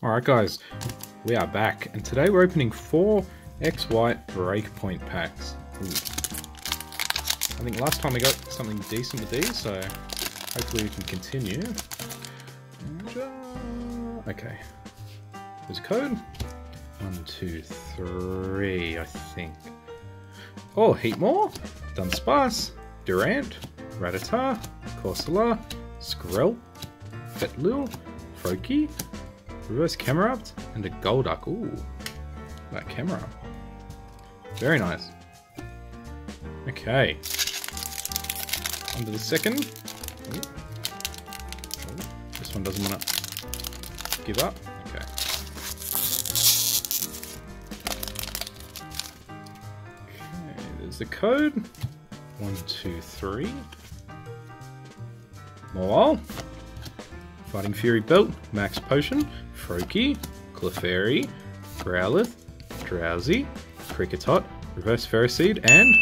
Alright guys, we are back, and today we're opening 4 XY Breakpoint packs. Ooh. I think last time we got something decent with these, so hopefully we can continue. Okay. There's a code. 1, 2, 3, I think. Oh, Heatmore, Dunsparce, Durant, Rattata, Corsola, Skrelp, Fetlil, Froakie, Reverse Camerupt, and a Golduck. Ooh, that Camerupt. Very nice. Okay. On to the second. Ooh. Ooh. This one doesn't want to give up. Okay. Okay, there's the code. 1, 2, 3. Numel. Fighting Fury Belt, Max Potion, Froakie, Clefairy, Growlithe, Drowsy, Cricketot, Reverse Ferroseed, and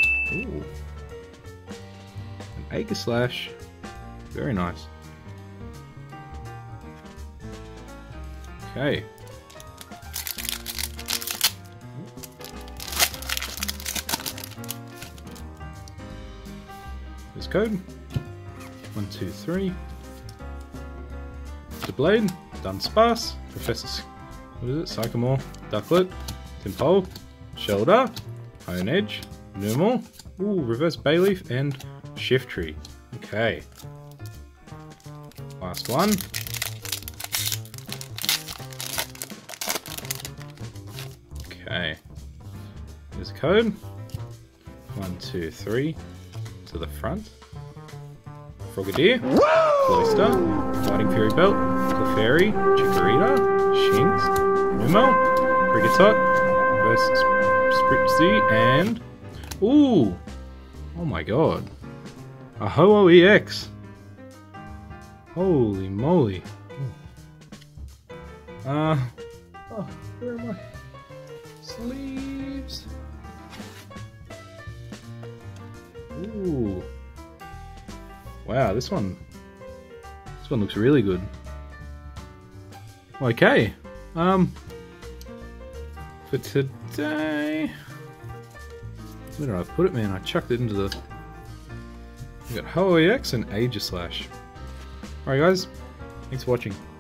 ooh, an Aegislash. Very nice. Okay. There's code. 1, 2, 3. Blade, Dunsparce, Professor, Psychomore, Ducklet, Timpole, Shoulder, Hone Edge, Numel, ooh, Reverse Bayleaf, and Shift Tree. Okay. Last one. Okay. There's a code. 1, 2, 3. To the front. Frogadier, Cloyster, Fighting Fury Belt, Clefairy, Chikorita, Shinx, Numel, Cricketot, Reverse Spritzee, and ooh! Oh my god. A Ho-Oh EX! Holy moly. Oh, where are my sleeves? Ooh. Wow, this one looks really good. Okay, for today, where did I put it, man? I chucked it into the. We got Ho-Oh EX and Aegislash. Alright guys, thanks for watching.